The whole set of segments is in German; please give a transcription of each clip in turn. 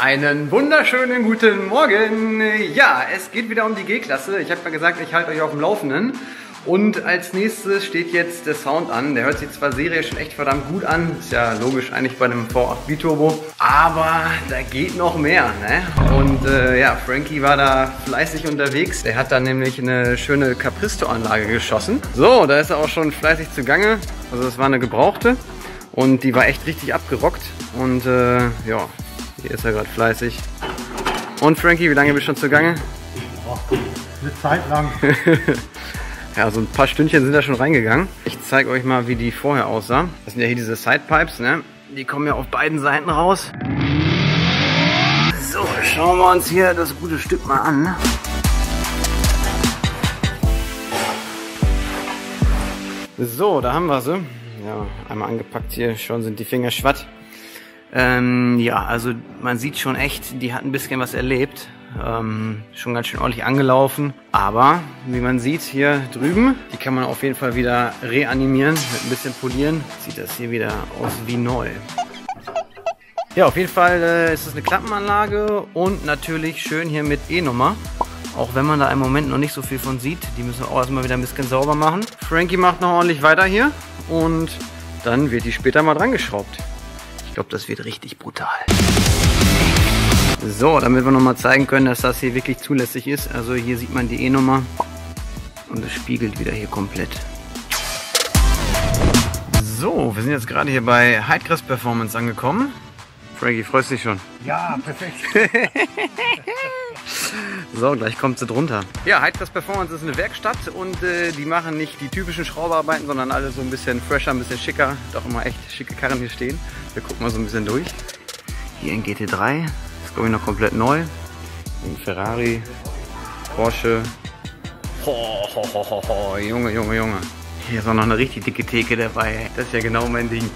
Einen wunderschönen guten Morgen! Ja, es geht wieder um die G-Klasse. Ich habe mal gesagt, ich halte euch auf dem Laufenden. Und als nächstes steht jetzt der Sound an. Der hört sich zwar Serie schon echt verdammt gut an, ist ja logisch eigentlich bei einem V8 Biturbo, aber da geht noch mehr, ne? Und ja, Frankie war da fleißig unterwegs. Der hat da nämlich eine schöne Capristo-Anlage geschossen. So, da ist er auch schon fleißig zugange. Also das war eine gebrauchte und die war echt richtig abgerockt. Und ja, hier ist er gerade fleißig. Und Frankie, wie lange bist du schon zugange? Oh, eine Zeit lang. Ja, so ein paar Stündchen sind da schon reingegangen. Ich zeige euch mal, wie die vorher aussah. Das sind ja hier diese Sidepipes, ne? Die kommen ja auf beiden Seiten raus. So, schauen wir uns hier das gute Stück mal an. So, da haben wir sie. Ja, einmal angepackt hier, schon sind die Finger schwatt. Ja, also man sieht schon echt, die hat ein bisschen was erlebt. Schon ganz schön ordentlich angelaufen, aber wie man sieht hier drüben, die kann man auf jeden Fall wieder reanimieren, mit ein bisschen polieren, sieht das hier wieder aus wie neu. Ja, auf jeden Fall ist es eine Klappenanlage und natürlich schön hier mit E-Nummer, auch wenn man da im Moment noch nicht so viel von sieht, die müssen wir auch erstmal wieder ein bisschen sauber machen. Frankie macht noch ordentlich weiter hier und dann wird die später mal dran geschraubt. Ich glaube, das wird richtig brutal. So, damit wir nochmal zeigen können, dass das hier wirklich zulässig ist. Also hier sieht man die E-Nummer und es spiegelt wieder hier komplett. So, wir sind jetzt gerade hier bei Heitgress Performance angekommen. Frankie, freust dich schon? Ja, perfekt. So, gleich kommt sie drunter. Ja, Heitgress Performance ist eine Werkstatt und die machen nicht die typischen Schrauberarbeiten, sondern alle so ein bisschen fresher, ein bisschen schicker. Doch immer echt schicke Karren hier stehen. Wir gucken mal so ein bisschen durch. Hier ein GT3. Irgendwie noch komplett neu. Ein Ferrari, Porsche. Ho, ho, ho, ho, ho. Junge, Junge, Junge. Hier ist auch noch eine richtig dicke Theke dabei. Das ist ja genau mein Ding.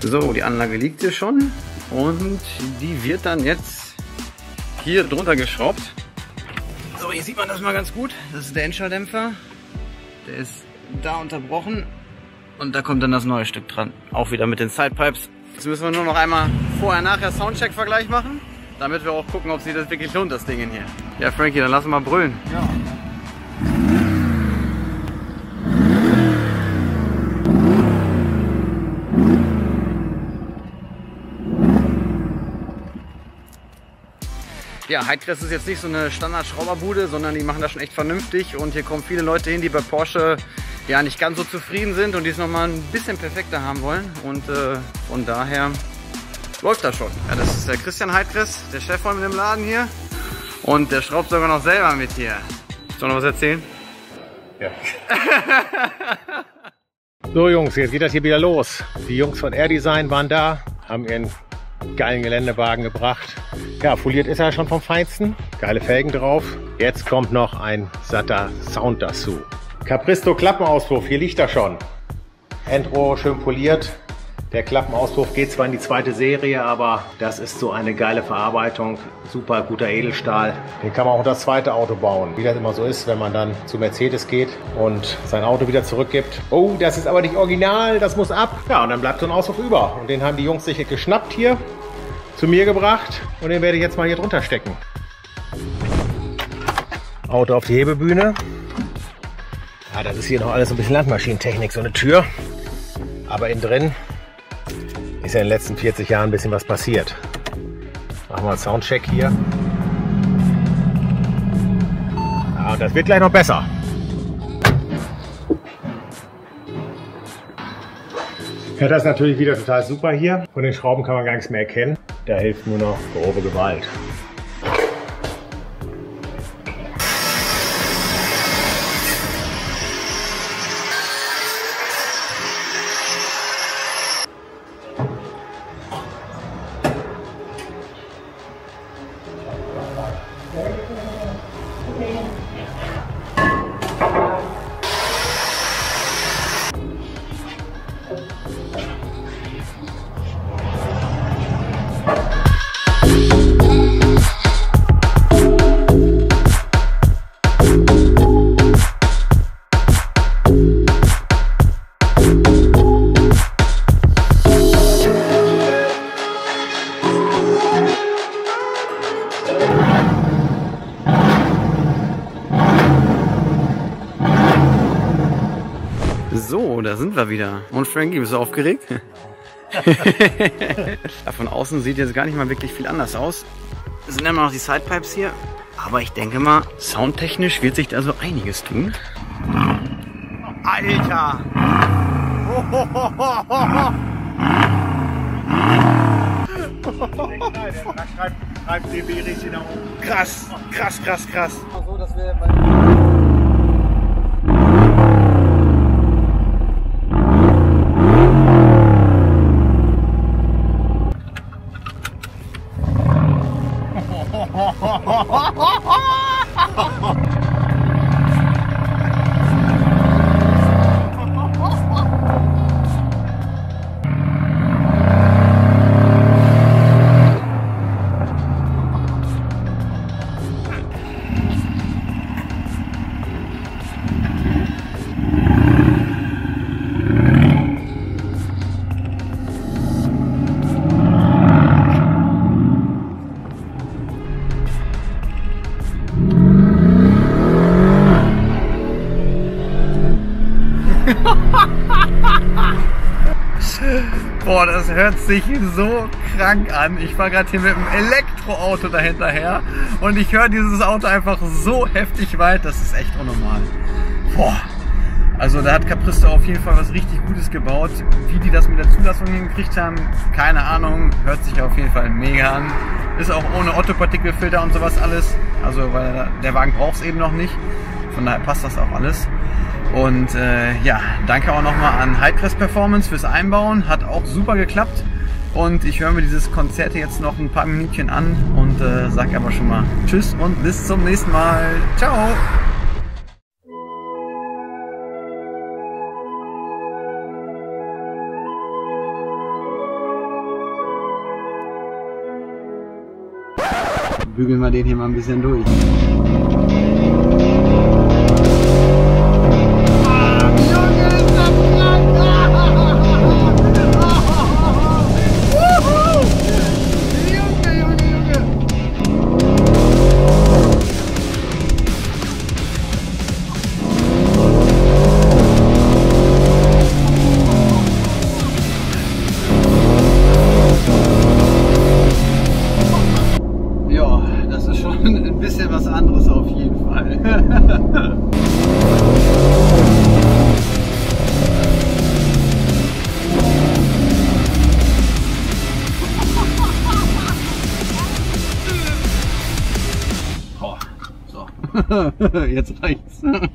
So, die Anlage liegt hier schon. Und die wird dann jetzt hier drunter geschraubt. So, hier sieht man das mal ganz gut. Das ist der Endschalldämpfer. Der ist da unterbrochen. Und da kommt dann das neue Stück dran. Auch wieder mit den Sidepipes. Jetzt müssen wir nur noch einmal vorher-nachher Soundcheck-Vergleich machen, damit wir auch gucken, ob sich das wirklich lohnt, das Ding hier. Ja, Frankie, dann lass mal brüllen. Ja. Ja, Heitgress ist jetzt nicht so eine Standard-Schrauberbude, sondern die machen das schon echt vernünftig und hier kommen viele Leute hin, die bei Porsche ja nicht ganz so zufrieden sind und die es nochmal ein bisschen perfekter haben wollen und von daher läuft das schon. Ja, das ist der Christian Heitgress, der Chef von dem Laden hier und der schraubt sogar noch selber mit hier. Willst du noch was erzählen? Ja. So Jungs, jetzt geht das hier wieder los. Die Jungs von Air Design waren da, haben ihren geilen Geländewagen gebracht. Ja, foliert ist er schon vom Feinsten. Geile Felgen drauf. Jetzt kommt noch ein satter Sound dazu. Capristo Klappenauspuff, hier liegt er schon. Endrohre schön poliert. Der Klappenauspuff geht zwar in die zweite Serie, aber das ist so eine geile Verarbeitung. Super guter Edelstahl. Den kann man auch in das zweite Auto bauen. Wie das immer so ist, wenn man dann zu Mercedes geht und sein Auto wieder zurückgibt. Oh, das ist aber nicht original, das muss ab. Ja, und dann bleibt so ein Auspuff über. Und den haben die Jungs sich geschnappt hier, zu mir gebracht. Und den werde ich jetzt mal hier drunter stecken. Auto auf die Hebebühne. Ja, das ist hier noch alles ein bisschen Landmaschinentechnik, so eine Tür. Aber innen drin ist ja in den letzten 40 Jahren ein bisschen was passiert. Machen wir einen Soundcheck hier. Ja, und das wird gleich noch besser. Ja, das ist natürlich wieder total super hier. Von den Schrauben kann man gar nichts mehr erkennen. Da hilft nur noch grobe Gewalt. Oh, da sind wir wieder. Und Frankie, bist du aufgeregt? Von außen sieht jetzt gar nicht mal wirklich viel anders aus. Es sind immer noch die Sidepipes hier. Aber ich denke mal, soundtechnisch wird sich da so einiges tun. Alter! Ho, ho, ho, ho, ho. Treibt den BB richtig nach oben. Krass, krass, krass, krass. So, dass wir boah, das hört sich so krank an. Ich fahre gerade hier mit einem Elektroauto dahinterher und ich höre dieses Auto einfach so heftig weit, das ist echt unnormal. Boah, also da hat Capristo auf jeden Fall was richtig Gutes gebaut. Wie die das mit der Zulassung hingekriegt haben, keine Ahnung, hört sich auf jeden Fall mega an. Ist auch ohne Ottopartikelfilter und sowas alles, also weil der Wagen braucht es eben noch nicht. Von daher passt das auch alles. Und ja, danke auch nochmal an Heitgress Performance fürs Einbauen. Hat auch super geklappt. Und ich höre mir dieses Konzert jetzt noch ein paar Minütchen an und sage aber schon mal tschüss und bis zum nächsten Mal. Ciao! Bügeln wir den hier mal ein bisschen durch. Jetzt reicht's.